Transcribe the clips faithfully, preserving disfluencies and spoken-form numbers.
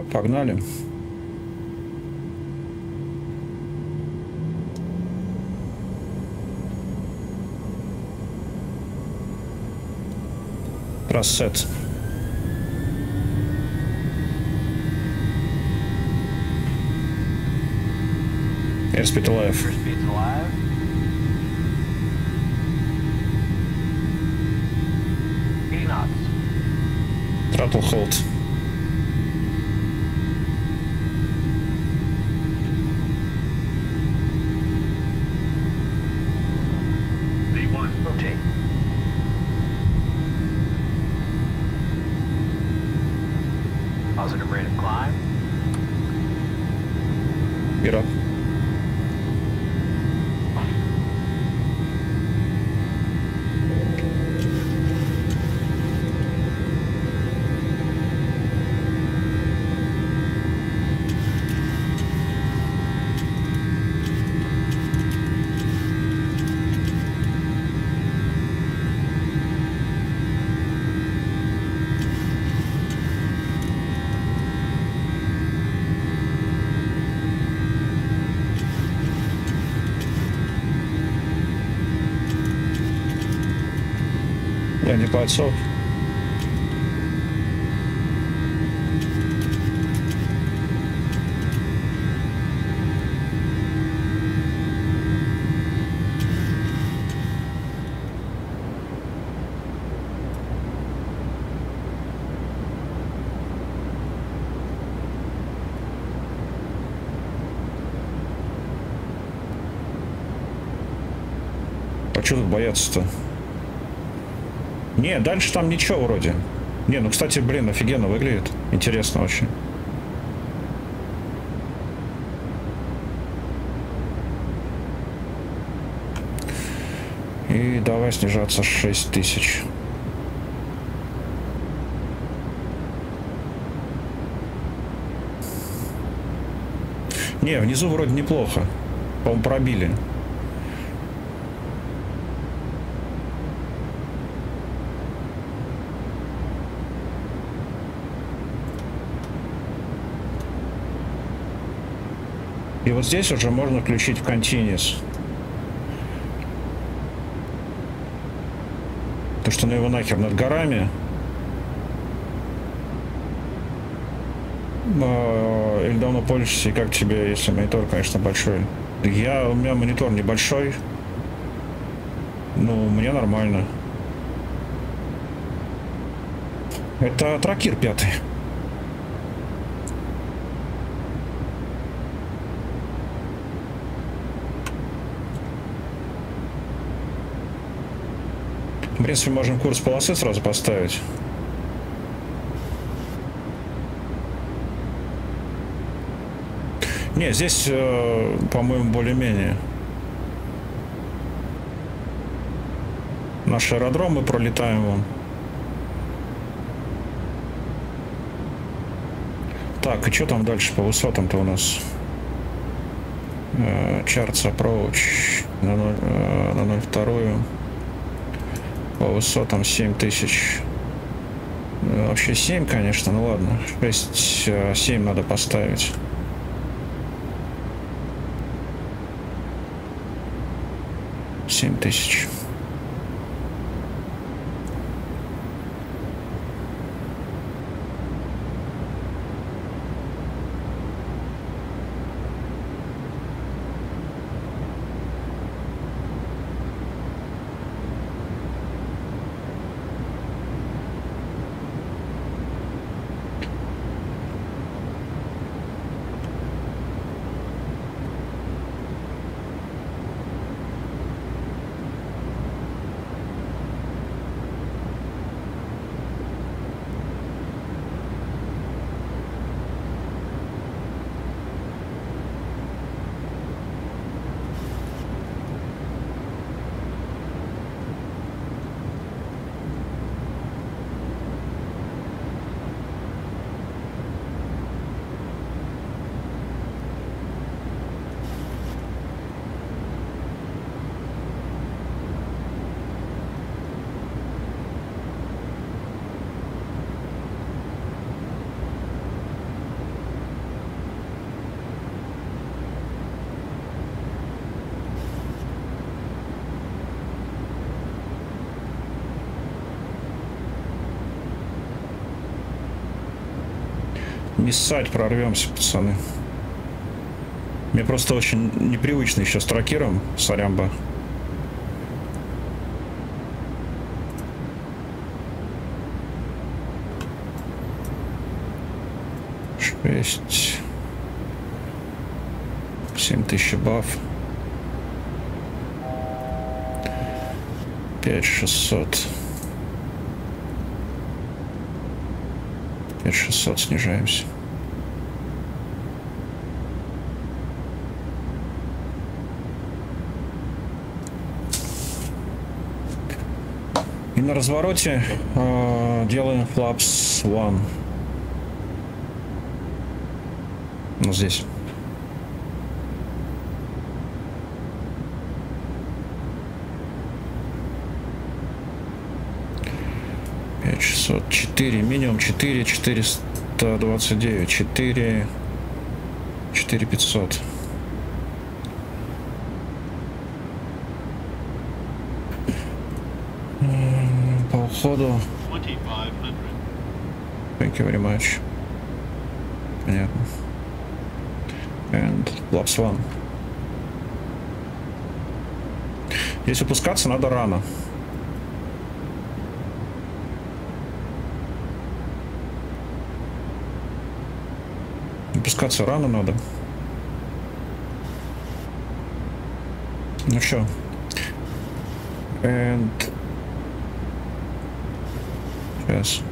Все, погнали. Рассет. Airspeed alive. Airspeed alive. Eighty knots. Throttle hold. V one rotate. Positive rate of climb. Get up. Не пальцов. А что тут бояться-то? Не, дальше там ничего вроде. Не, ну, кстати, блин, офигенно выглядит. Интересно очень. И давай снижаться шесть тысяч. Не, внизу вроде неплохо. По-моему, пробили. И вот здесь уже можно включить в Continuous. Потому что ну его нахер над горами. Или давно пользуешься, и как тебе, если монитор, конечно, большой? Я, у меня монитор небольшой. Ну, мне нормально. Это TrackIR пятый. В принципе, можем курс полосы сразу поставить. Не, здесь, э, по-моему, более-менее. Наш аэродром мы пролетаем вон. Так, и что там дальше по высотам-то у нас? Э, Charts Approach на ноль, э, на ноль целых два. По высотам семь тысяч. Вообще семь, конечно, ну ладно. шесть, семь надо поставить. семь тысяч. не ссать, прорвемся, пацаны. Мне просто очень непривычно еще с трекером, сорямба. Шесть. Семь тысяч баф. Пять шестьсот. Пять шестьсот снижаемся. И на развороте э, делаем флапс один. Ну, здесь. пять шестьсот четыре, минимум четыре, четыреста двадцать девять, четыре, четыре пятьсот. По уходу. Thank you very much. Понятно. And laps one. Если опускаться, надо рано. Опускаться рано надо. Ну все. And... Сейчас.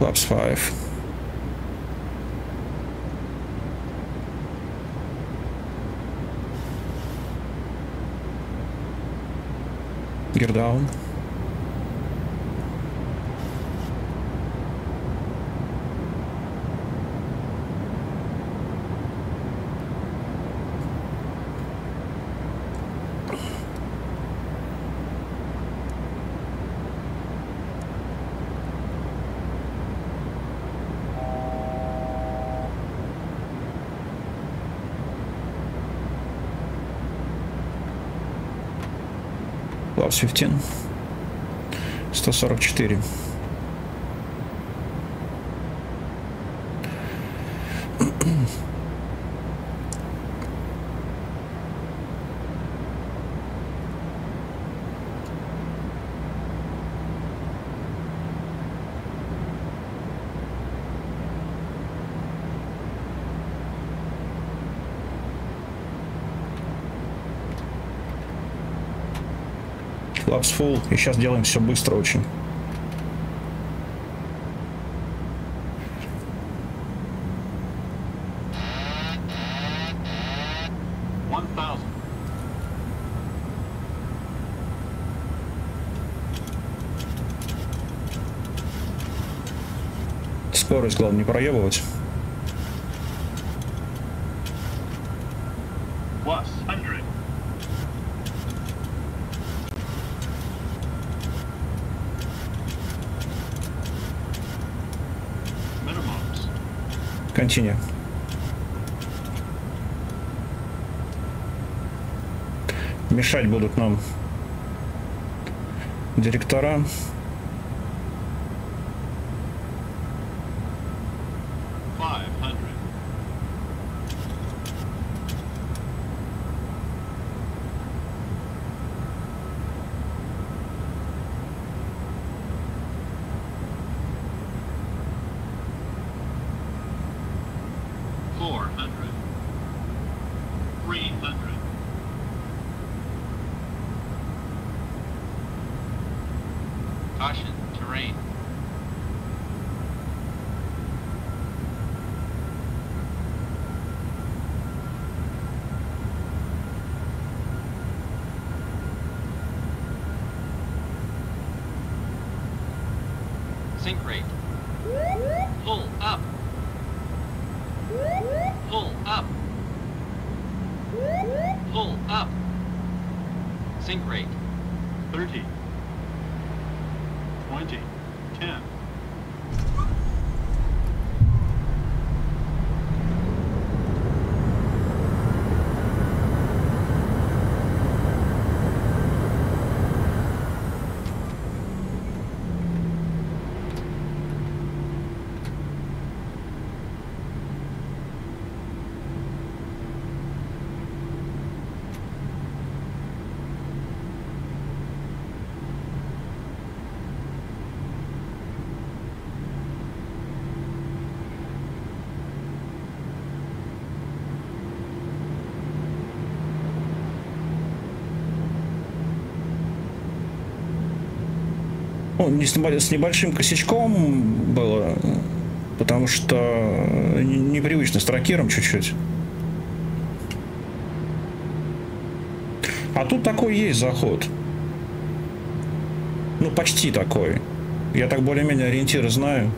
Laps five. Gear down. пятнадцать. сто сорок четыре. Лапс фул, и сейчас делаем все быстро очень. Скорость главное не проебывать. Continue. Мешать будут нам директора. Ну, с небольшим косячком было, потому что непривычно с трекером чуть-чуть. А тут такой есть заход. Ну, почти такой. Я так более-менее ориентиры знаю.